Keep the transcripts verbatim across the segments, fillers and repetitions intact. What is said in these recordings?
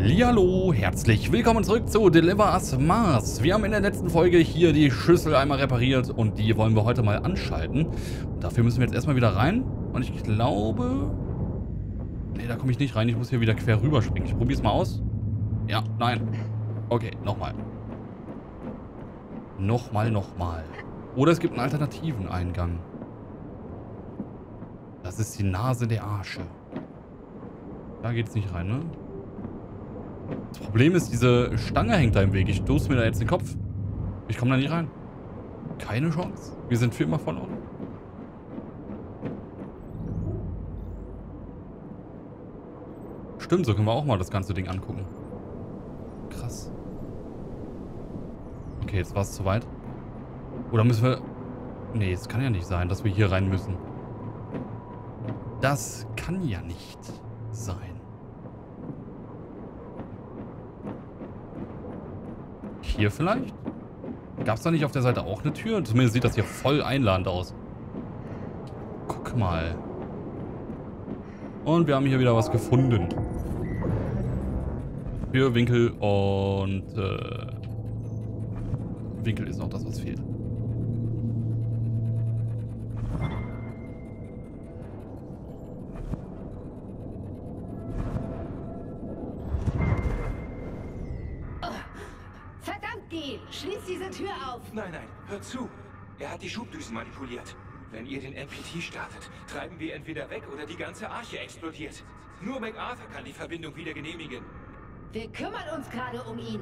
Hallihallo, herzlich willkommen zurück zu Deliver Us Mars. Wir haben in der letzten Folge hier die Schüssel einmal repariert und die wollen wir heute mal anschalten. Und dafür müssen wir jetzt erstmal wieder rein und ich glaube... Ne, da komme ich nicht rein, ich muss hier wieder quer rüberspringen. Ich probiere es mal aus. Ja, nein. Okay, nochmal. Nochmal, nochmal. Oder es gibt einen alternativen Eingang. Das ist die Nase der Arche. Da geht's nicht rein, ne? Das Problem ist, diese Stange hängt da im Weg. Ich stoße mir da jetzt den Kopf. Ich komme da nicht rein. Keine Chance. Wir sind für immer verloren. Stimmt, so können wir auch mal das ganze Ding angucken. Krass. Okay, jetzt war es zu weit. Oder müssen wir... Nee, es kann ja nicht sein, dass wir hier rein müssen. Das kann ja nicht sein. Hier vielleicht? Gab es da nicht auf der Seite auch eine Tür? Zumindest sieht das hier voll einladend aus. Guck mal. Und wir haben hier wieder was gefunden. Für Winkel und... Äh, Winkel ist noch das, was fehlt. Nein, nein, hört zu. Er hat die Schubdüsen manipuliert. Wenn ihr den M P T startet, treiben wir entweder weg oder die ganze Arche explodiert. Nur MacArthur kann die Verbindung wieder genehmigen. Wir kümmern uns gerade um ihn.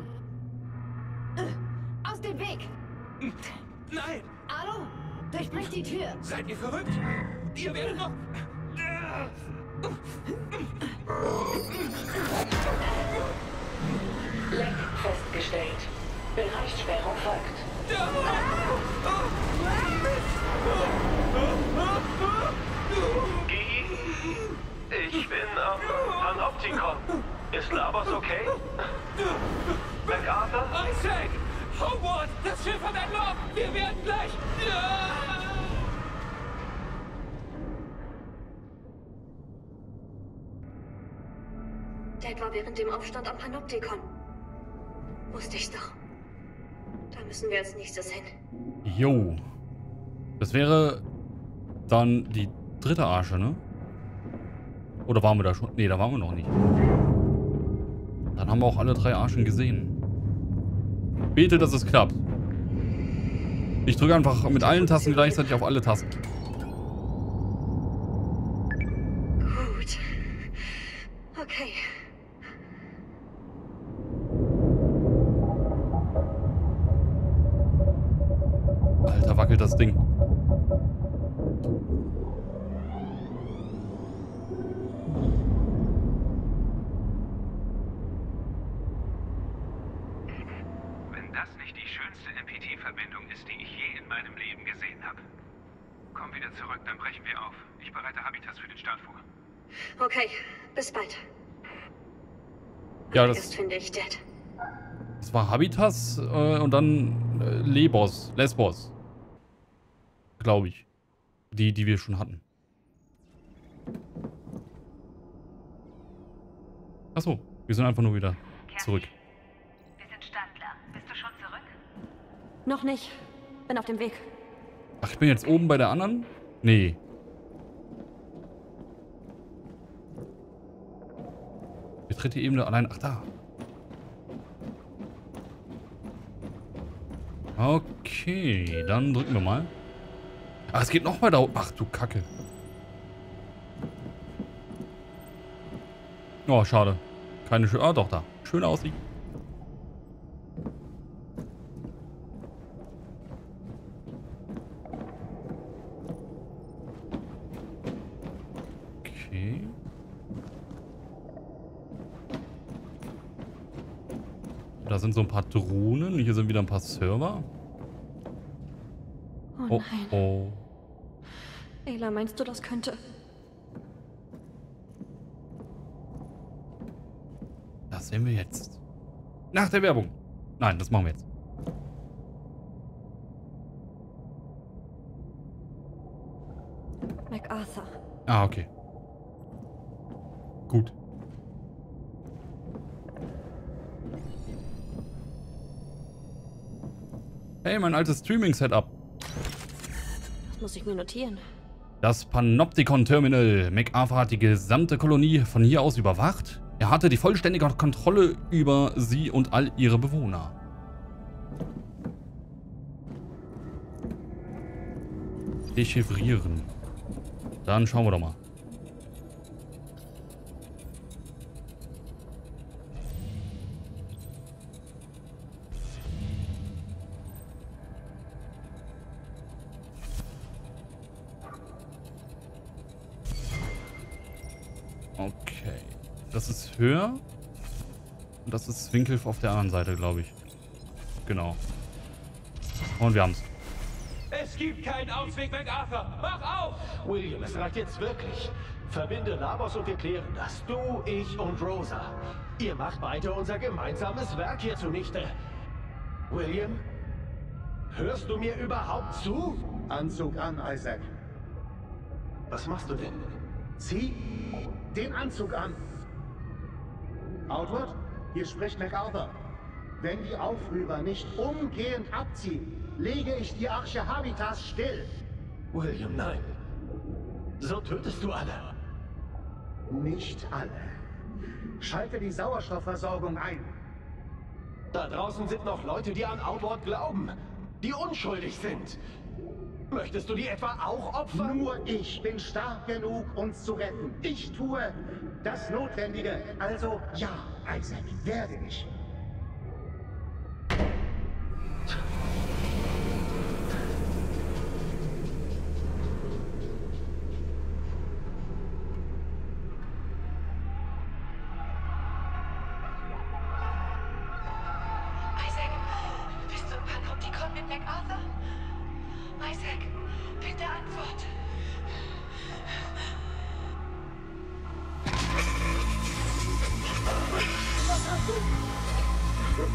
Aus dem Weg! Nein! Hallo? Durchbrecht die Tür! Seid ihr verrückt? Ihr werdet noch... Leck festgestellt. Bereichssperrung folgt. Guy, ich bin am Panopticon. Ist Labos okay? MacArthur? Isaac! Homeward! Das Schiff hat ein Loch! Wir werden gleich... Dad war während dem Aufstand am Panopticon. Wusste ich doch. Da müssen wir als nächstes hin. Jo. Das wäre dann die dritte Arche, ne? Oder waren wir da schon? Ne, da waren wir noch nicht. Dann haben wir auch alle drei Arschen gesehen. Bete, dass es klappt. Ich drücke einfach mit allen Tasten gleichzeitig auf alle Tasten. Gut. Okay. Alter, wackelt das Ding. Wenn das nicht die schönste M P T-Verbindung ist, die ich je in meinem Leben gesehen habe. Komm wieder zurück, dann brechen wir auf. Ich bereite Habitas für den Start vor. Okay, bis bald. Ja, das finde ich dead. Das war Habitas äh, und dann äh, Lebos, Lesbos. Glaube ich. Die, die wir schon hatten. Achso, wir sind einfach nur wieder zurück. Wir sind Standler. Bist du schon zurück? Noch nicht. Bin auf dem Weg. Ach, ich bin jetzt oben bei der anderen? Nee. Betritt die Ebene allein. Ach, da. Okay, dann drücken wir mal. Ach, es geht nochmal da oben. Ach du Kacke. Oh, schade. Keine schöne... Ah, doch, da. Schöne Aussicht. Okay. Da sind so ein paar Drohnen. Hier sind wieder ein paar Server. Oh, nein. Oh. Ela, meinst du, das könnte... Das sehen wir jetzt. Nach der Werbung. Nein, das machen wir jetzt. MacArthur. Ah, okay. Gut. Hey, mein altes Streaming-Setup. Das muss ich mir notieren. Das Panopticon-Terminal. MacArthur hat die gesamte Kolonie von hier aus überwacht. Er hatte die vollständige Kontrolle über sie und all ihre Bewohner. Dechiffrieren. Dann schauen wir doch mal. Okay. Das ist höher. Und das ist Winkel auf der anderen Seite, glaube ich. Genau. Und wir haben es. Es gibt keinen Ausweg, MacArthur! Mach auf! William, es reicht jetzt wirklich. Verbinde Labos und wir klären das. Du, ich und Rosa. Ihr macht beide unser gemeinsames Werk hier zunichte. William, hörst du mir überhaupt zu? Anzug an, Isaac. Was machst du denn? Zieh den Anzug an. Outward, hier spricht MacArthur. Wenn die Aufrührer nicht umgehend abziehen, lege ich die Arche Habitas still. William, nein. So tötest du alle. Nicht alle. Schalte die Sauerstoffversorgung ein. Da draußen sind noch Leute, die an Outward glauben. Die unschuldig sind. Möchtest du die etwa auch opfern? Nur ich bin stark genug, uns zu retten. Ich tue das Notwendige. Also ja, Isaac, werde ich.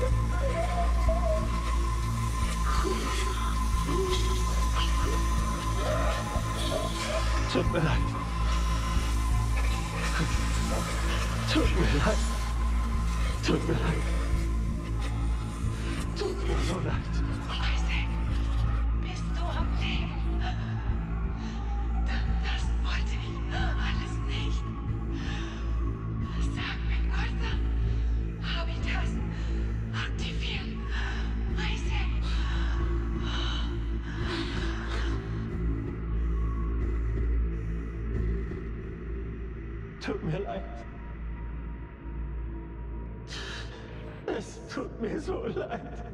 Tut mir leid. Tut mir leid. Tut mir leid. Tut mir so leid. Isaac, bist du am Leben? Das wollte ich alles nicht. Sag mir, MacArthur, Habitas aktivieren. Isaac. Tut mir leid. Es tut mir so leid.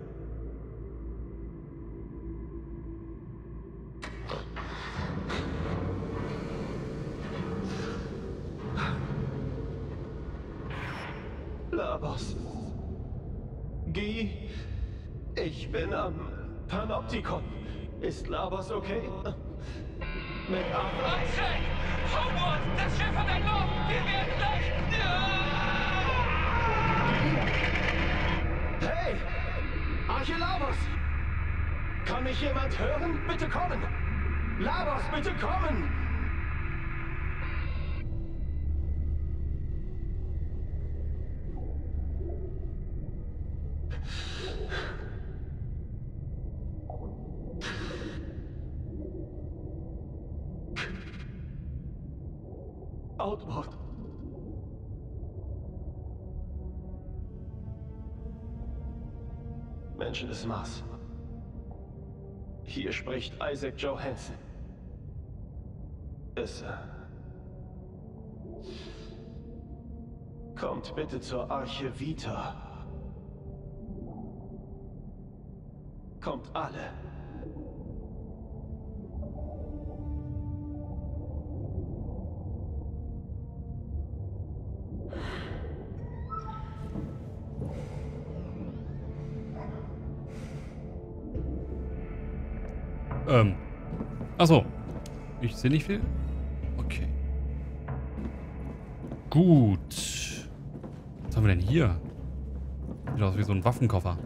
Labos. Guy, ich bin am Panopticon. Ist Labos okay? MacArthur. Isaac! Homeward! Das Schiff hat ein Loch! Wir werden gleich... Hey! Arche Laos! Kann mich jemand hören? Bitte kommen! Laos, bitte kommen! Outward. Menschen des Mars. Hier spricht Isaac Johansen. Es... Äh, kommt bitte zur Arche Vita. Kommt alle. Ähm. Achso. Ich sehe nicht viel. Okay. Gut. Was haben wir denn hier? Sieht aus wie so ein Waffenkoffer.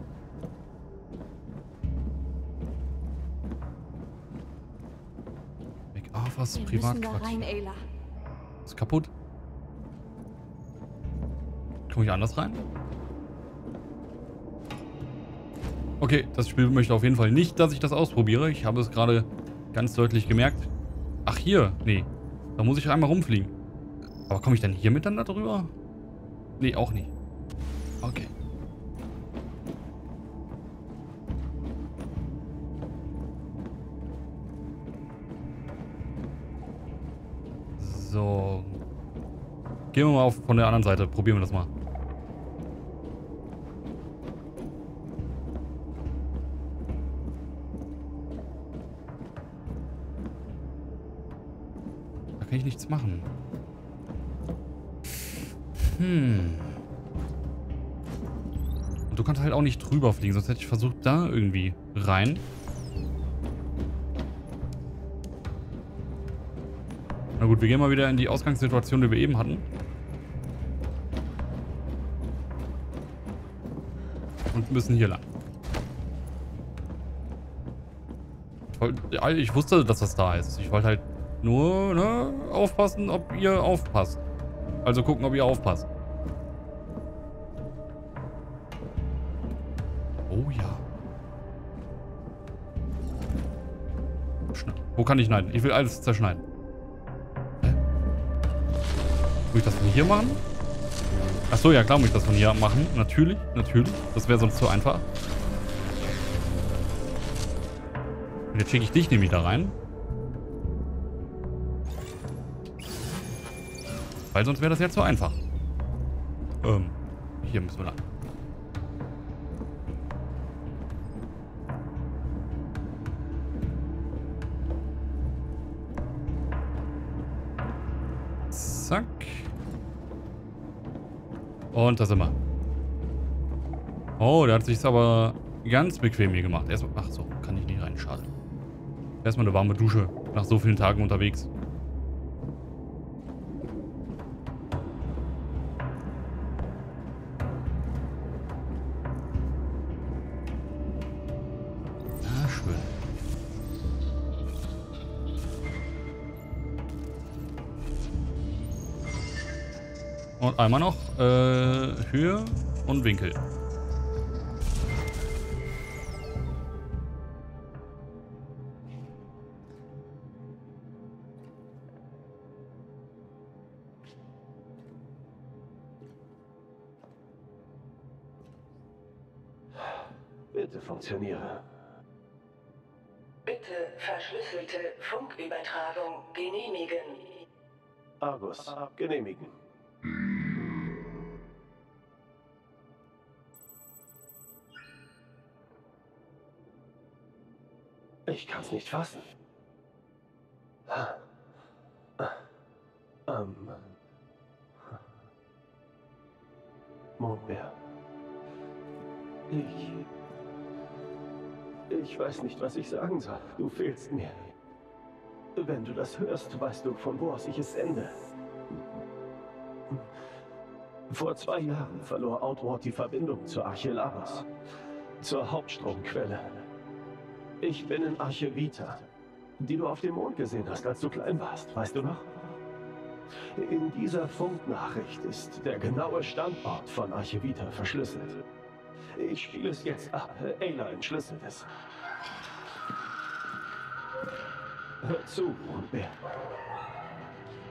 MacArthurs Privatquartier. Ist kaputt. Komme ich anders rein? Okay, das Spiel möchte auf jeden Fall nicht, dass ich das ausprobiere. Ich habe es gerade ganz deutlich gemerkt. Ach, hier. Nee. Da muss ich einmal rumfliegen. Aber komme ich denn hier mit dann da drüber? Nee, auch nicht. Okay. So. Gehen wir mal auf von der anderen Seite. Probieren wir das mal. Da kann ich nichts machen. Hm. Und du kannst halt auch nicht drüber fliegen, sonst hätte ich versucht, da irgendwie rein. Na gut, wir gehen mal wieder in die Ausgangssituation, die wir eben hatten. Und müssen hier lang. Ich wusste, dass das da ist. Ich wollte halt nur, ne, aufpassen, ob ihr aufpasst. Also gucken, ob ihr aufpasst. Oh ja. Schnell. Wo kann ich schneiden? Ich will alles zerschneiden. Muss ich das von hier machen? Achso, ja klar muss ich das von hier machen. Natürlich, natürlich. Das wäre sonst zu einfach. Und jetzt schicke ich dich nämlich da rein. Weil sonst wäre das ja zu einfach. Ähm, hier müssen wir lang. Zack. Und da sind wir. Oh, der hat sich's aber ganz bequem hier gemacht. Erstmal, ach so, kann ich nicht rein, schade. Erstmal eine warme Dusche nach so vielen Tagen unterwegs. Na schön. Und einmal noch. Äh, Höhe und Winkel. Bitte funktioniere. Bitte verschlüsselte Funkübertragung genehmigen. Argus, genehmigen. Ich kann es nicht fassen. Ähm. Mondbär. Ich... Ich weiß nicht, was ich sagen soll. Du fehlst mir. Wenn du das hörst, weißt du, von wo aus ich es sende. Vor zwei Jahren verlor Outward die Verbindung zur Arche Laos, zur Hauptstromquelle. Ich bin in Arche Vita, die du auf dem Mond gesehen hast, als du klein warst, weißt du noch? In dieser Funknachricht ist der genaue Standort von Arche Vita verschlüsselt. Ich spiele es jetzt ab, Ayla entschlüsselt es. Hör zu, Mondbär.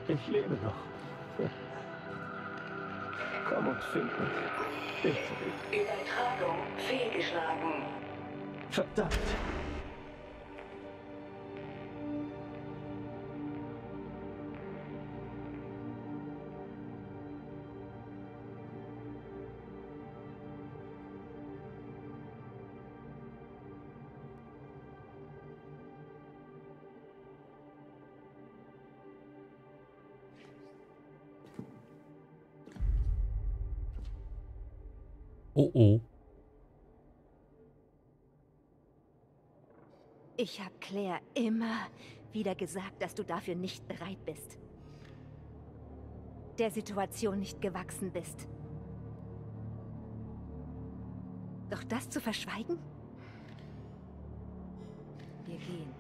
Ich lebe noch. Komm und find mich. Bitte. Übertragung fehlgeschlagen. Verdammt! Oh oh. Ich habe Claire immer wieder gesagt, dass du dafür nicht bereit bist. Der Situation nicht gewachsen bist. Doch das zu verschweigen? Wir gehen.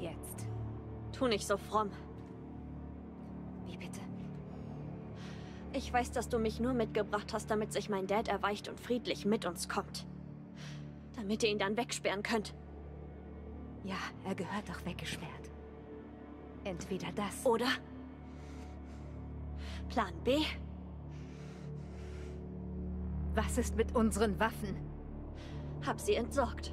Jetzt. Tu nicht so fromm. Wie bitte? Ich weiß, dass du mich nur mitgebracht hast, damit sich mein Dad erweicht und friedlich mit uns kommt. damit ihr ihn dann wegsperren könnt. Ja, er gehört doch weggesperrt. Entweder das... Oder... Plan B? Was ist mit unseren Waffen? Hab sie entsorgt.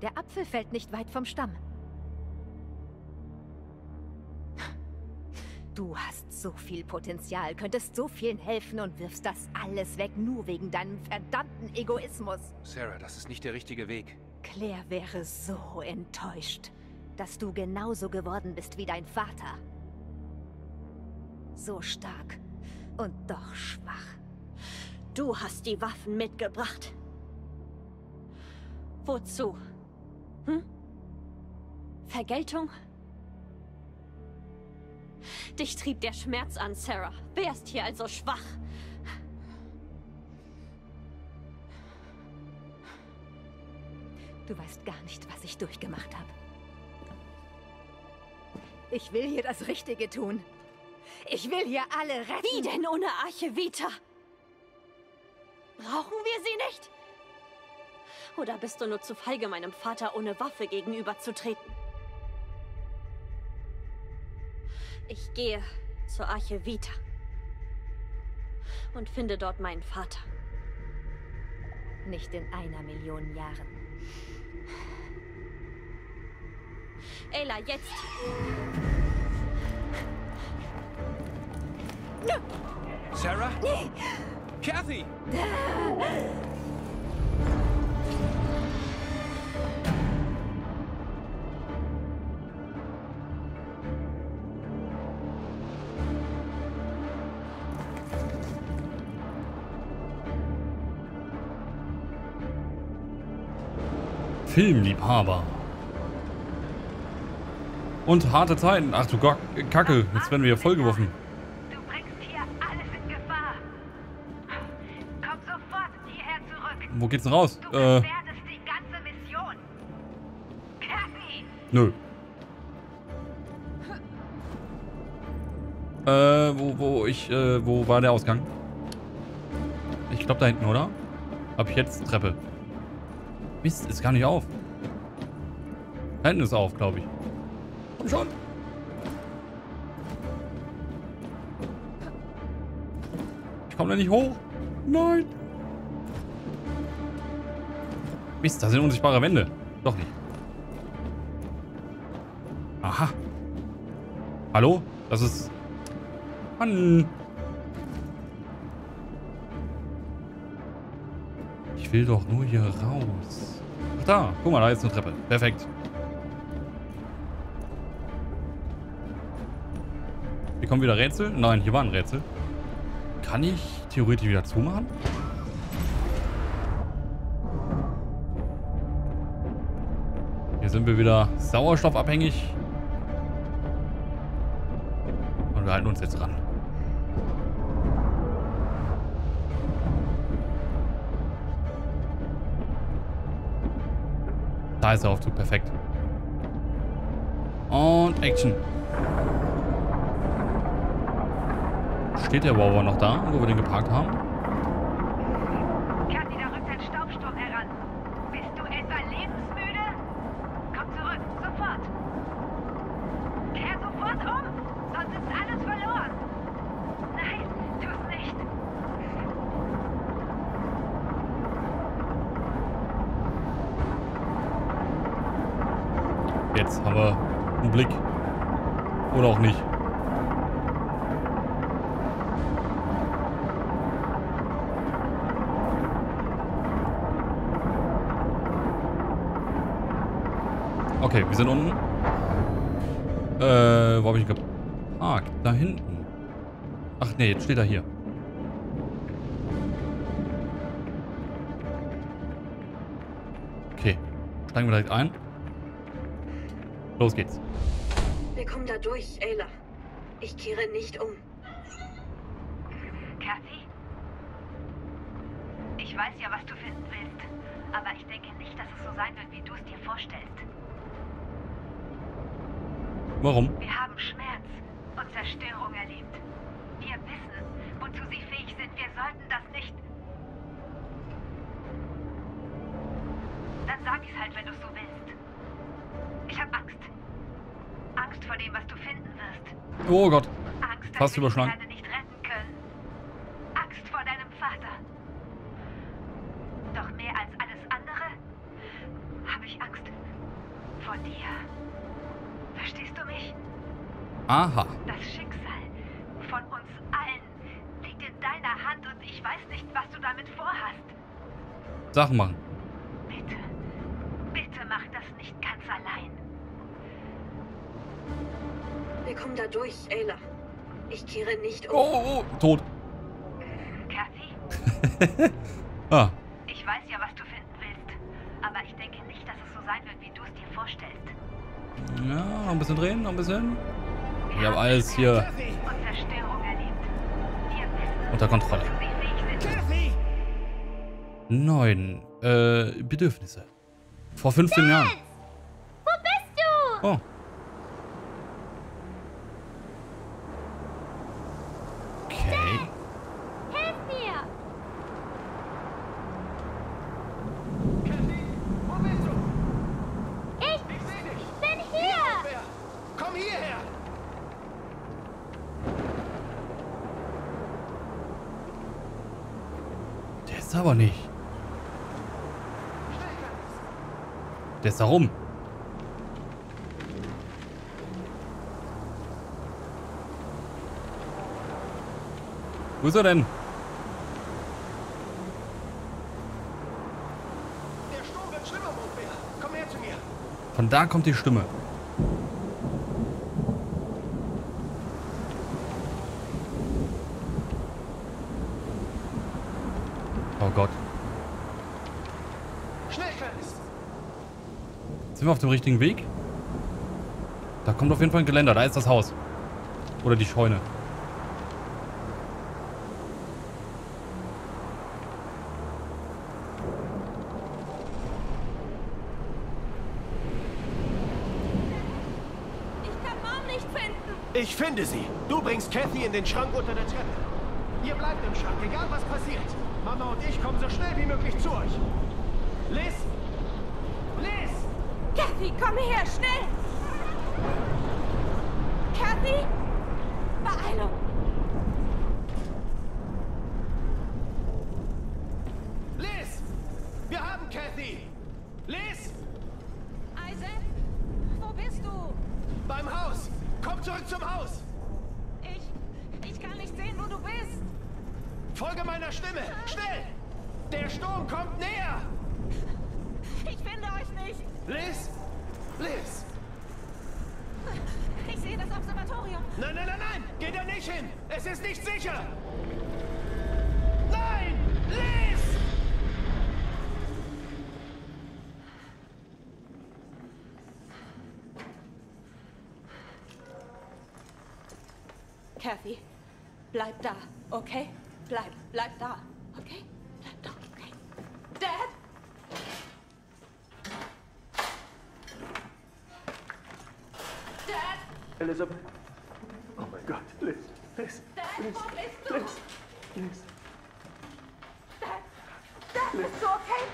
Der Apfel fällt nicht weit vom Stamm. Du hast so viel Potenzial, könntest so vielen helfen und wirfst das alles weg, nur wegen deinem verdammten Egoismus. Sarah, das ist nicht der richtige Weg. Claire wäre so enttäuscht, dass du genauso geworden bist wie dein Vater. So stark und doch schwach. Du hast die Waffen mitgebracht. Wozu? Hm? Vergeltung? Dich trieb der Schmerz an, Sarah. Wer ist hier also schwach? Du weißt gar nicht, was ich durchgemacht habe. Ich will hier das Richtige tun. Ich will hier alle retten. Wie denn ohne Arche Vita? Brauchen wir sie nicht? Oder bist du nur zu feige, meinem Vater ohne Waffe gegenüberzutreten? Ich gehe zur Arche Vita und finde dort meinen Vater. Nicht in einer Million Jahren. Ayla, jetzt! Sarah? Nee! Kathy! Filmliebhaber. Und harte Zeiten. Ach du Kacke, jetzt werden wir ja vollgeworfen. Du bringst hier alles in Gefahr. Komm sofort hierher zurück. Wo geht's denn raus? Du äh. die ganze Mission. Kathy. Nö. Äh, wo, wo, ich, äh, wo war der Ausgang? Ich glaube da hinten, oder? Hab ich jetzt Treppe. Mist, ist gar nicht auf. Da hinten ist auf, glaube ich. Komm schon. Ich komme da nicht hoch. Nein. Mist, da sind unsichtbare Wände. Doch nicht. Aha. Hallo? Das ist... Mann. Ich will doch nur hier raus. Ach da, guck mal, da ist eine Treppe. Perfekt. Hier kommen wieder Rätsel. Nein, hier war ein Rätsel. Kann ich theoretisch wieder zumachen? Hier sind wir wieder sauerstoffabhängig. Und wir halten uns jetzt ran. Da ist der Aufzug, perfekt. Und Action. Steht der Wower noch da, wo wir den geparkt haben? Kathy, da rückt ein Staubsturm heran. Bist du etwa lebensmüde? Komm zurück, sofort. Kehr sofort um, sonst ist alles verloren. Nein, tu's nicht. Jetzt haben wir einen Blick. Oder auch nicht. Okay, wir sind unten. Äh, wo habe ich geparkt? Da hinten. Ach nee, jetzt steht er hier. Okay, steigen wir direkt ein. Los geht's. Wir kommen da durch, Ayla. Ich kehre nicht um. Kathy? Ich weiß ja, was du finden willst. Aber ich denke nicht, dass es so sein wird, wie du es dir vorstellst. Warum? Wir haben Schmerz und Zerstörung erlebt. Wir wissen, wozu sie fähig sind. sind. Wir sollten das nicht... Dann sag ich's halt, wenn du's so willst. Ich hab Angst. Angst vor dem, was du finden wirst. Oh Gott. Angst, dass wir dich gerade nicht retten können. Angst vor deinem Vater. Doch mehr als alles andere habe ich Angst vor dir. Verstehst du mich? Aha. Das Schicksal von uns allen liegt in deiner Hand und ich weiß nicht, was du damit vorhast. Sachen machen. Bitte, bitte mach das nicht ganz allein. Wir kommen da durch, Ayla. Ich kehre nicht um. Oh, oh, tot. Kathy? Ah. Ich weiß ja, was du finden willst. Aber ich denke nicht, dass es so sein wird, wie du es dir vorstellst. Ja, noch ein bisschen drehen, noch ein bisschen. Wir ja, haben alles hier unter Kontrolle. Neun äh, Bedürfnisse. Vor fünfzehn Dad! Jahren. Wo bist du? Oh. Okay. Dad, hilf mir. Kathy, wo bist du? Ich, ich seh dich. Bin hier. Komm hierher. Der ist aber nicht. Der ist da rum. Wo ist er denn? Der Sturm wird schlimmer, Mondbär. Komm her zu mir. Von da kommt die Stimme. Oh Gott. Sind wir auf dem richtigen Weg? Da kommt auf jeden Fall ein Geländer. Da ist das Haus. Oder die Scheune. Ich kann Mom nicht finden. Ich finde sie. Du bringst Kathy in den Schrank unter der Treppe. Ihr bleibt im Schrank, egal was passiert. Mama und ich kommen so schnell wie möglich zu euch. Liz! Liz! Kathy, komm her, schnell! Kathy? Beeilung! Liz! Wir haben Kathy! Liz! Isaac? Wo bist du? Beim Haus! Komm zurück zum Haus! Ich... ich kann nicht sehen, wo du bist! Folge meiner Stimme! Schnell! Der Sturm kommt näher! Ich finde euch nicht! Liz! Liz! Ich sehe das Observatorium! Nein, nein, nein, nein! Geh da nicht hin! Es ist nicht sicher! Nein! Liz! Kathy, bleib da, okay? Bleib, bleib da, okay? Bleib da, okay? Dad! Dad! Elizabeth! Oh mein Gott, Liz! Liz! Dad, Liz. Wo bist du? Liz! Liz! Dad! Dad, Liz. Bist du okay?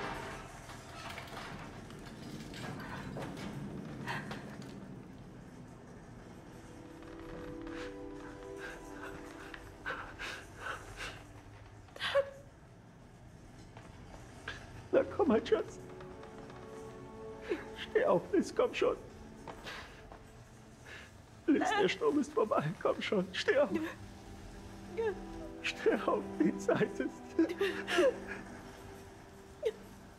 Na komm, mein Schatz. Steh auf, Liz, komm schon. Liz, der Sturm ist vorbei, komm schon, steh auf. Steh auf, die Zeit ist...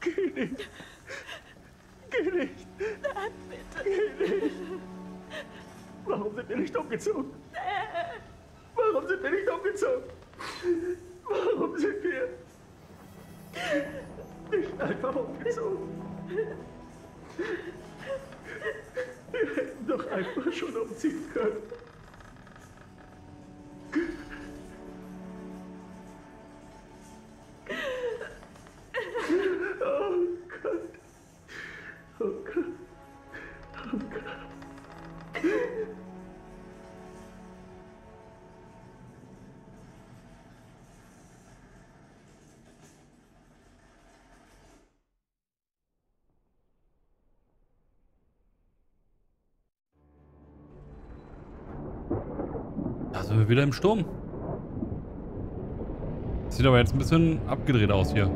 Geh nicht. Geh nicht. Nein, bitte. Geh nicht. Warum sind wir nicht umgezogen? Warum sind wir nicht umgezogen? Warum sind wir... nicht einfach umgezogen. Wir hätten doch einfach schon umziehen können. Oh Gott. Oh Gott. Oh Gott. Da sind wir wieder im Sturm. Sieht aber jetzt ein bisschen abgedreht aus hier.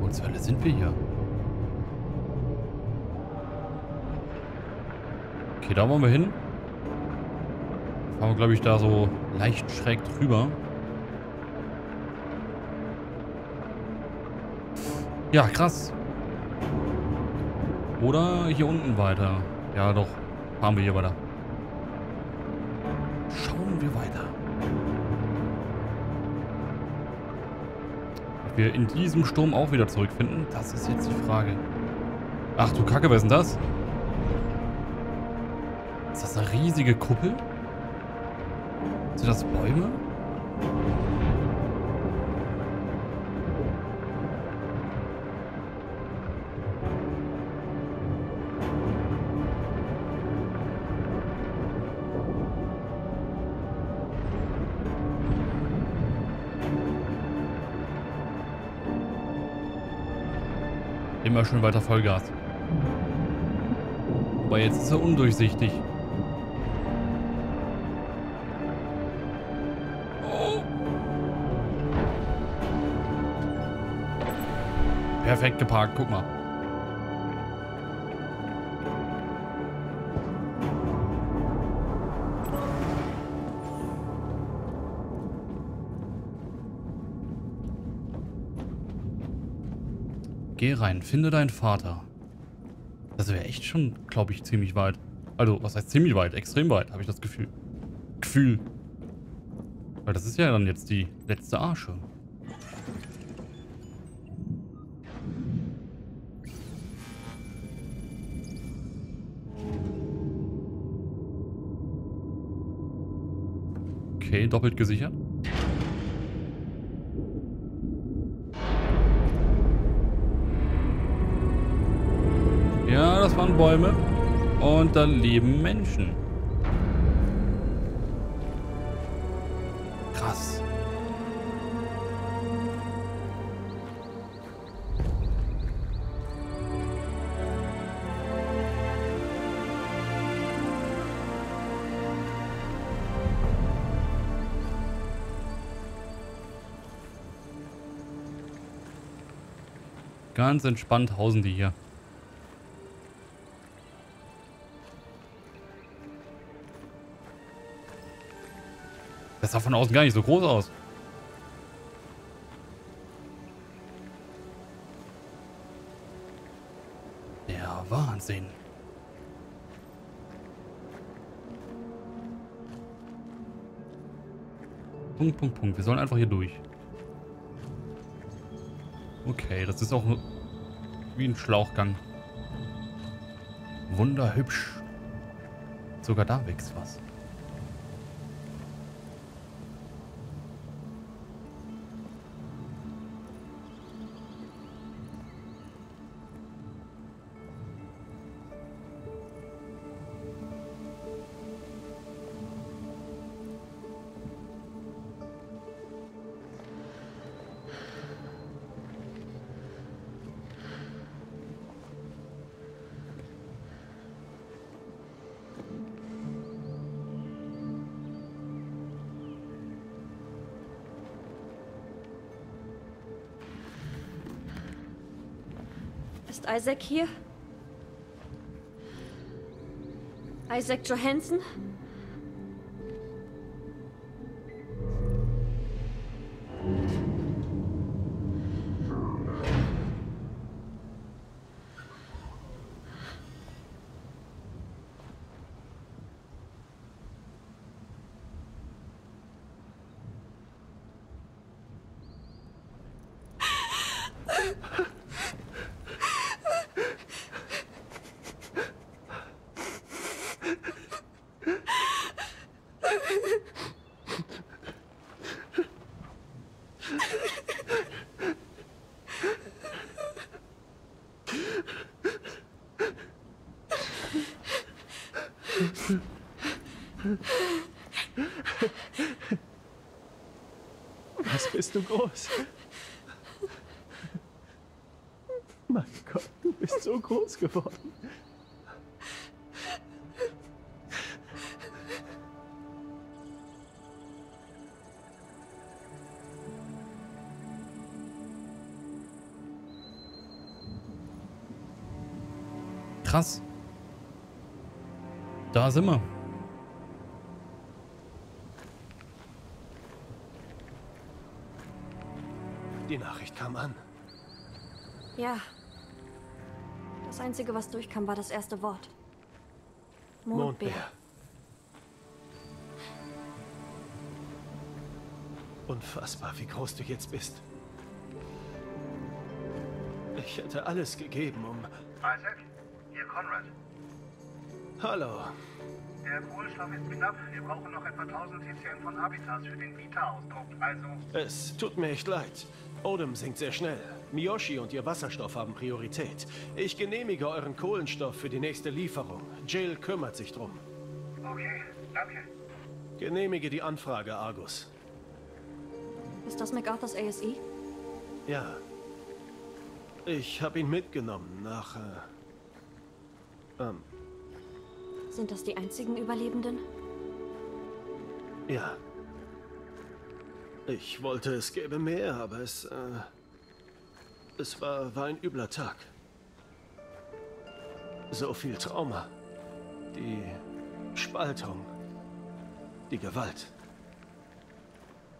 Wo zur Hölle sind wir hier? Okay, da wollen wir hin. Fahren wir, glaube ich, da so leicht schräg drüber. Ja, krass. Oder hier unten weiter. Ja, doch. Fahren wir hier weiter. Schauen wir weiter. Ob wir in diesem Sturm auch wieder zurückfinden, das ist jetzt die Frage. Ach du Kacke, wer ist denn das? Ist das eine riesige Kuppel? Sind das Bäume? Immer schön weiter Vollgas. Aber jetzt ist er undurchsichtig. Oh. Perfekt geparkt, guck mal. Geh rein, finde deinen Vater. Das wäre echt schon, glaube ich, ziemlich weit. Also, was heißt ziemlich weit? Extrem weit, habe ich das Gefühl. Gefühl. Weil das ist ja dann jetzt die letzte Arche. Okay, doppelt gesichert. Ja, das waren Bäume. Und da leben Menschen. Krass. Ganz entspannt hausen die hier. Das sah von außen gar nicht so groß aus. Der Wahnsinn. Punkt, Punkt, Punkt. Wir sollen einfach hier durch. Okay, das ist auch wie ein Schlauchgang. Wunderhübsch. Sogar da wächst was. Ist Isaac hier? Isaac Johansen? Was bist du groß? Mein Gott, du bist so groß geworden. krass. Da sind wir. Die Nachricht kam an. Ja. Das Einzige, was durchkam, war das erste Wort. Mondbär. Mondbär. Unfassbar, wie groß du jetzt bist. Ich hätte alles gegeben, um... Isaac, hier Conrad. Hallo. Der Kohlenstoff ist knapp. Wir brauchen noch etwa tausend T C M von Habitas für den Vita-Ausdruck, also... Es tut mir echt leid. Odem sinkt sehr schnell. Miyoshi und ihr Wasserstoff haben Priorität. Ich genehmige euren Kohlenstoff für die nächste Lieferung. Jill kümmert sich drum. Okay, danke. Genehmige die Anfrage, Argus. Ist das MacArthurs A S I? Ja. Ich habe ihn mitgenommen nach... Äh, ähm... Sind das die einzigen Überlebenden? Ja. Ich wollte, es gäbe mehr, aber es... Äh, es war, war ein übler Tag. So viel Trauma. Die Spaltung. Die Gewalt.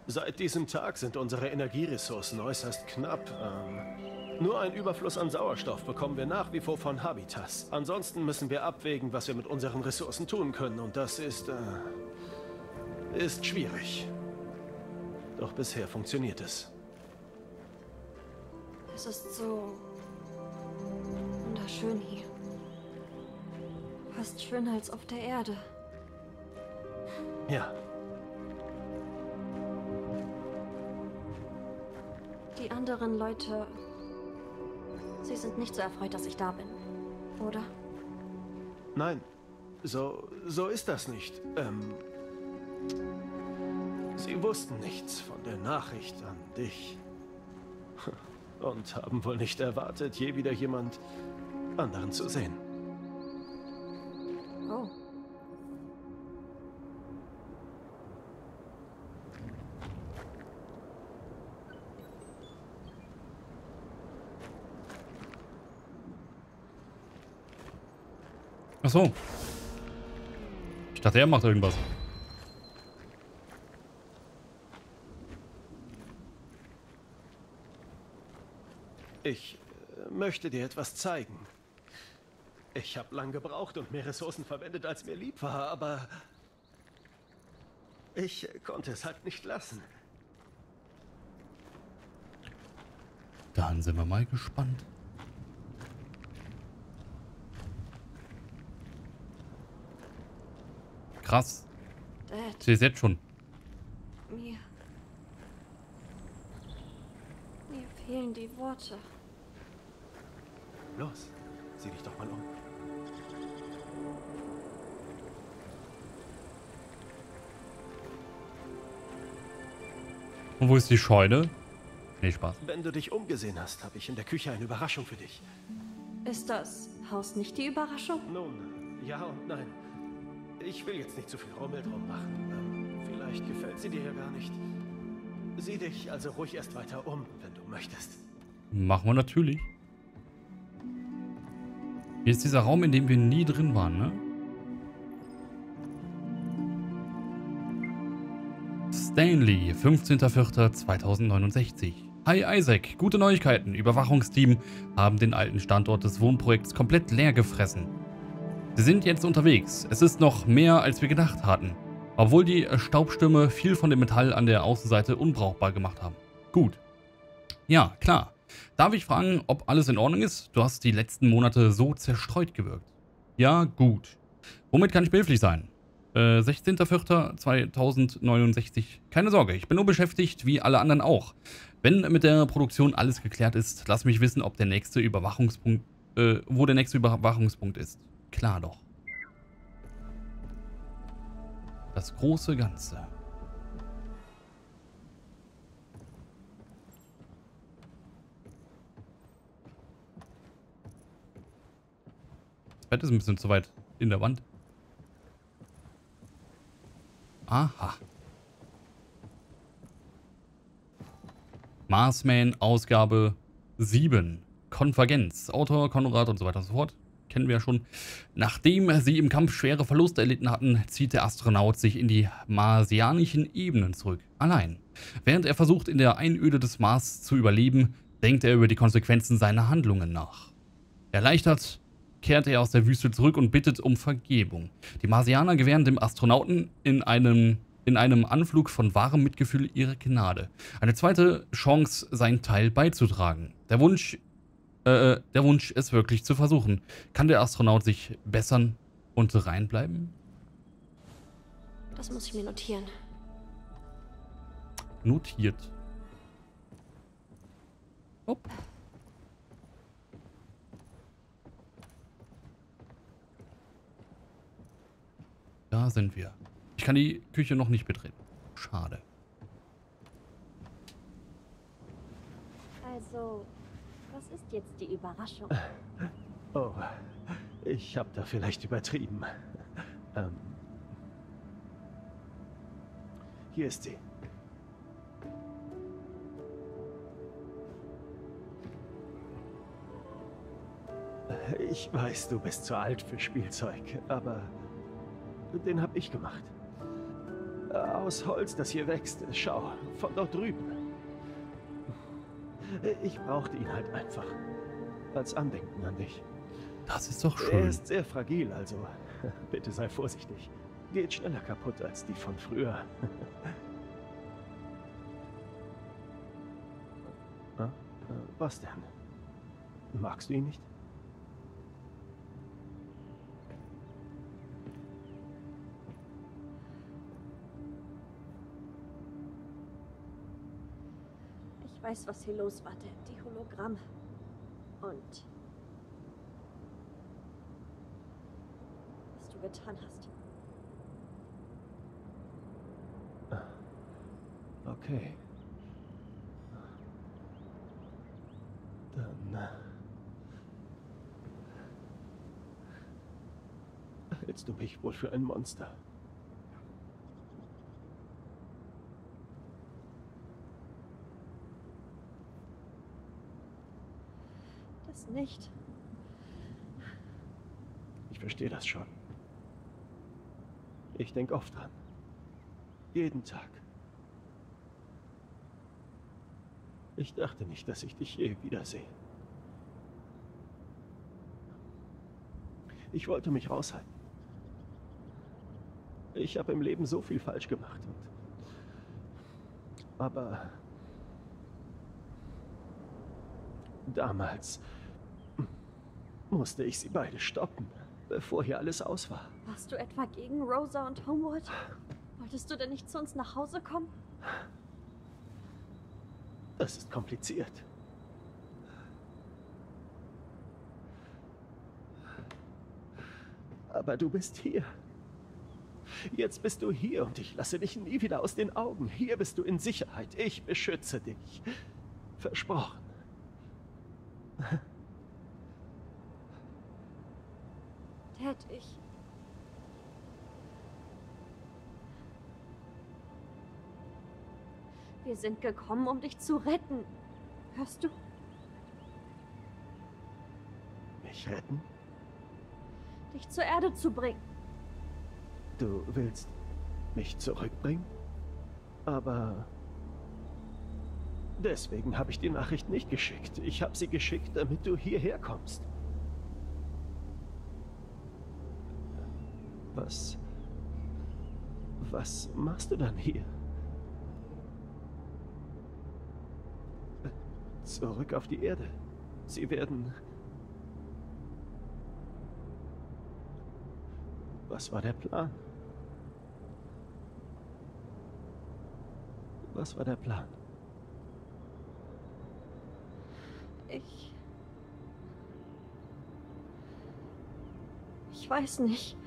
Seit diesem Tag sind unsere Energieressourcen äußerst knapp. Ähm, nur einen Überfluss an Sauerstoff bekommen wir nach wie vor von Habitas. Ansonsten müssen wir abwägen, was wir mit unseren Ressourcen tun können. Und das ist... Äh, ist schwierig. Doch bisher funktioniert es. Es ist so... wunderschön hier. Fast schöner als auf der Erde. Ja. Die anderen Leute, sie sind nicht so erfreut, dass ich da bin, oder? Nein, so, so ist das nicht. Ähm, sie wussten nichts von der Nachricht an dich. Und haben wohl nicht erwartet, je wieder jemand anderen zu sehen. Oh. Ach so. Ich dachte, er macht irgendwas. Ich möchte dir etwas zeigen. Ich habe lang gebraucht und mehr Ressourcen verwendet, als mir lieb war, aber... ich konnte es halt nicht lassen. Dann sind wir mal gespannt. Krass. Dad. Sie ist jetzt schon. Mir. Mir fehlen die Worte. Los, sieh dich doch mal um. Und wo ist die Scheune? Nee, Spaß. Wenn du dich umgesehen hast, habe ich in der Küche eine Überraschung für dich. Ist das Haus nicht die Überraschung? Nun, ja und nein. Ich will jetzt nicht zu viel Rummel drum machen. Vielleicht gefällt sie dir ja gar nicht. Sieh dich also ruhig erst weiter um, wenn du möchtest. Machen wir natürlich. Hier ist dieser Raum, in dem wir nie drin waren, ne? Stanley, fünfzehnter vierter zweitausendneunundsechzig. Hi Isaac, gute Neuigkeiten. Überwachungsteam haben den alten Standort des Wohnprojekts komplett leer gefressen. Sie sind jetzt unterwegs. Es ist noch mehr, als wir gedacht hatten. Obwohl die Staubstürme viel von dem Metall an der Außenseite unbrauchbar gemacht haben. Gut. Ja, klar. Darf ich fragen, ob alles in Ordnung ist? Du hast die letzten Monate so zerstreut gewirkt. Ja, gut. Womit kann ich behilflich sein? Äh, sechzehnter vierter zweitausendneunundsechzig. Keine Sorge, ich bin nur beschäftigt, wie alle anderen auch. Wenn mit der Produktion alles geklärt ist, lass mich wissen, ob der nächste Überwachungspunkt, äh, wo der nächste Überwachungspunkt ist. Klar doch. Das große Ganze. Das Bett ist ein bisschen zu weit in der Wand. Aha. Marsman, Ausgabe sieben. Konvergenz. Autor Konrad und so weiter und so fort. kennen wir ja schon. Nachdem sie im Kampf schwere Verluste erlitten hatten, zieht der Astronaut sich in die marsianischen Ebenen zurück, allein. Während er versucht, in der Einöde des Mars zu überleben, denkt er über die Konsequenzen seiner Handlungen nach. Erleichtert kehrt er aus der Wüste zurück und bittet um Vergebung. Die Marsianer gewähren dem Astronauten in einem, in einem Anflug von wahrem Mitgefühl ihre Gnade. Eine zweite Chance, seinen Teil beizutragen. Der Wunsch, äh, der Wunsch, es wirklich zu versuchen. Kann der Astronaut sich bessern und reinbleiben? Das muss ich mir notieren. Notiert. Hopp. Da sind wir. Ich kann die Küche noch nicht betreten. Schade. Also, was ist jetzt die Überraschung? Oh, ich habe da vielleicht übertrieben. Ähm, hier ist sie. Ich weiß, du bist zu alt für Spielzeug, aber den habe ich gemacht. Aus Holz, das hier wächst. Schau, von dort drüben. Ich brauchte ihn halt einfach. Als Andenken an dich. Das ist doch schön. Er ist sehr fragil, also bitte sei vorsichtig. Geht schneller kaputt als die von früher. Was denn? Magst du ihn nicht? Ich weiß, was hier los war, die Hologramme. Und was du getan hast. Okay. Dann hältst du mich wohl für ein Monster. Nicht. Ich verstehe das schon. Ich denke oft dran. Jeden Tag. Ich dachte nicht, dass ich dich je wiedersehe. Ich wollte mich raushalten. Ich habe im Leben so viel falsch gemacht. Und aber damals musste ich sie beide stoppen, bevor hier alles aus war. Warst du etwa gegen Rosa und Homewood? Wolltest du denn nicht zu uns nach Hause kommen? Das ist kompliziert. Aber du bist hier. Jetzt bist du hier und ich lasse dich nie wieder aus den Augen. Hier bist du in Sicherheit. Ich beschütze dich. Versprochen. Dad, ich... Wir sind gekommen, um dich zu retten. Hörst du? Mich retten? Dich zur Erde zu bringen. Du willst mich zurückbringen? Aber... Deswegen habe ich die Nachricht nicht geschickt. Ich habe sie geschickt, damit du hierher kommst. Was... Was machst du dann hier? Zurück auf die Erde. Sie werden... Was war der Plan? Was war der Plan? Ich... Ich weiß nicht.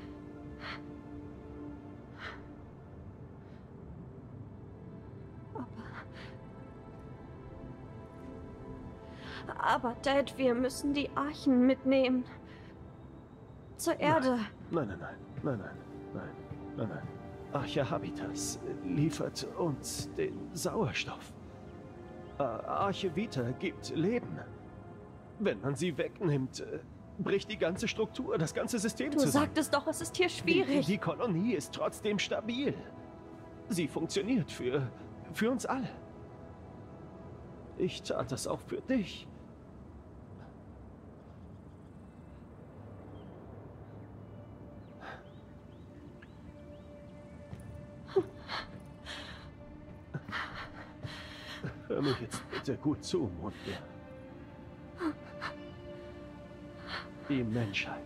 Aber, Dad, wir müssen die Archen mitnehmen. Zur Erde. Nein, nein, nein, nein, nein, nein, nein, nein. Arche Habitas liefert uns den Sauerstoff. Arche Vita gibt Leben. Wenn man sie wegnimmt, bricht die ganze Struktur, das ganze System zusammen. Du sagtest doch, es ist hier schwierig. Die, die Kolonie ist trotzdem stabil. Sie funktioniert für, für uns alle. Ich tat das auch für dich. Hör mir jetzt bitte gut zu, Mondbär. Die Menschheit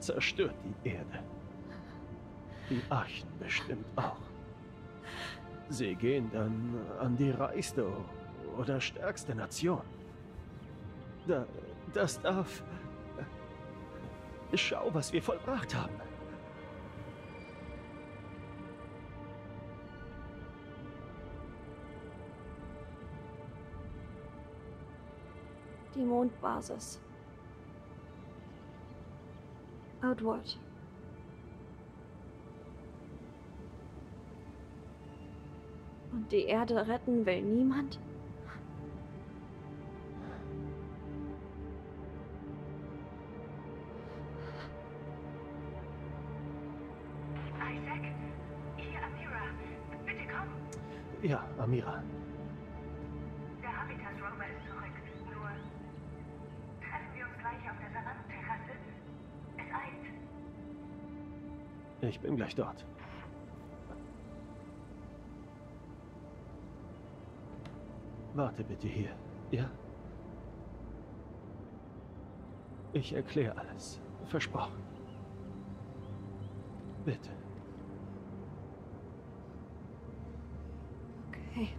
zerstört die Erde. Die Archen bestimmt auch. Sie gehen dann an die reichste oder stärkste Nation. Da, das darf... Schau, was wir vollbracht haben. Die Mondbasis. Outward. Und die Erde retten will niemand? Isaac, hier Amira. Bitte komm. Ja, Amira. Der Habitas-Rover ist zurück. Nur treffen wir uns gleich auf der Savannenterrasse. Es eilt. Ich bin gleich dort. Warte bitte hier, ja? Ich erkläre alles. Versprochen. Bitte. Okay.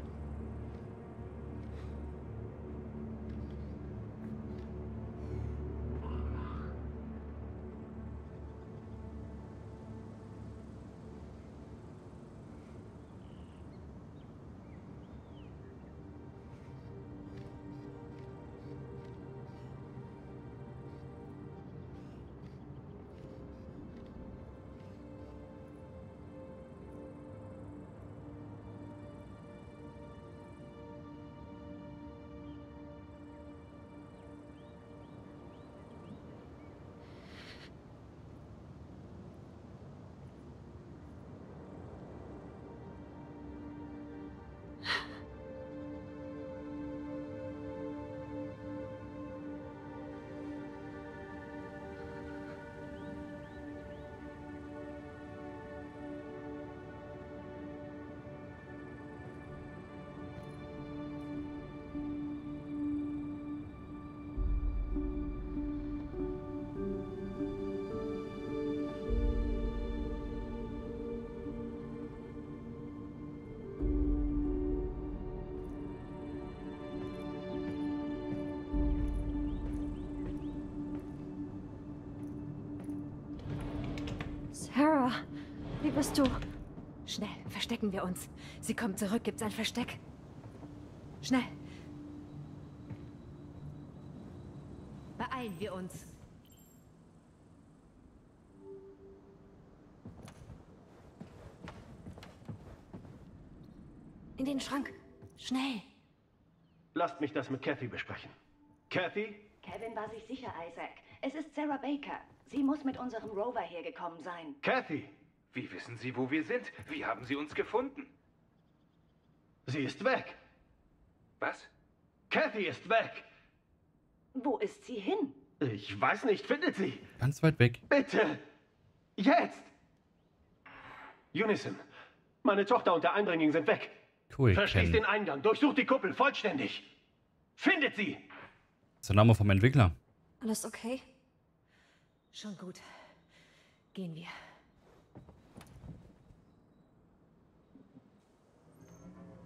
Sarah, wie bist du? Schnell, verstecken wir uns. Sie kommt zurück, gibt's ein Versteck. Schnell. Beeilen wir uns. In den Schrank. Schnell. Lasst mich das mit Kathy besprechen. Kathy? Kevin war sich sicher, Isaac. Es ist Sarah Baker. Sie muss mit unserem Rover hergekommen sein. Kathy! Wie wissen Sie, wo wir sind? Wie haben Sie uns gefunden? Sie ist weg. Was? Kathy ist weg. Wo ist sie hin? Ich weiß nicht. Findet sie. Ganz weit weg. Bitte! Jetzt! Unison, meine Tochter und der Eindringling sind weg. Cool, Verschließt Ken. den Eingang. Durchsucht die Kuppel vollständig. Findet sie! Das ist der Name vom Entwickler. Alles okay? Schon gut. Gehen wir.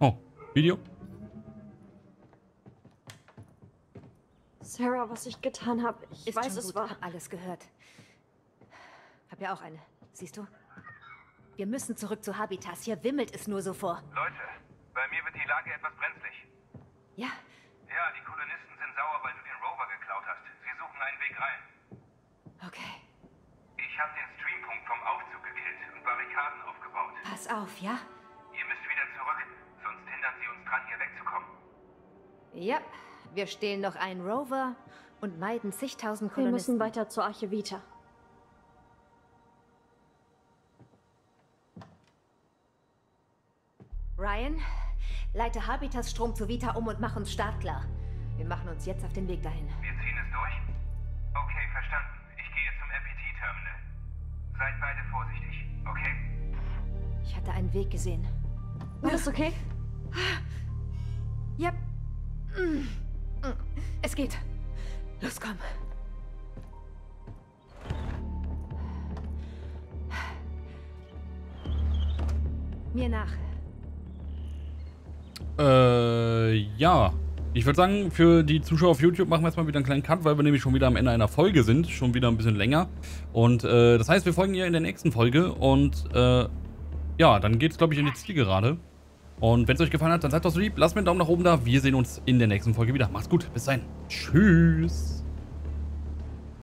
Oh, Video. Sarah, was ich getan habe, ich Ist weiß, es war. Hab alles gehört. Hab ja auch eine. Siehst du? Wir müssen zurück zu Habitas. Hier wimmelt es nur so vor. Leute, bei mir wird die Lage etwas brenzlig. Ja. Ja, die Kolonisten sind sauer, weil du den Rover geklaut hast. Sie suchen einen Weg rein. Okay. Ich habe den Streampunkt vom Aufzug gekillt und Barrikaden aufgebaut. Pass auf, ja? Ihr müsst wieder zurück, sonst hindern sie uns dran, hier wegzukommen. Ja, Wir stehlen noch einen Rover und meiden zigtausend Kolonisten. Wir müssen weiter zur Arche Vita. Ryan, leite Habitas Strom zu Vita um und mach uns startklar. Wir machen uns jetzt auf den Weg dahin. Wir ziehen es durch? Okay, verstanden. Ich gehe zum M P T-Terminal. Seid beide vorsichtig, okay? Ich hatte einen Weg gesehen. Alles okay? Ja. Es geht. Los, komm. Mir nach. Äh, ja. Ich würde sagen, für die Zuschauer auf YouTube machen wir jetzt mal wieder einen kleinen Cut, weil wir nämlich schon wieder am Ende einer Folge sind. Schon wieder ein bisschen länger. Und äh, das heißt, wir folgen ihr in der nächsten Folge. Und äh, ja, dann geht's, glaube ich, in die Zielgerade. Und wenn es euch gefallen hat, dann seid doch so lieb. Lasst mir einen Daumen nach oben da. Wir sehen uns in der nächsten Folge wieder. Macht's gut. Bis dahin. Tschüss.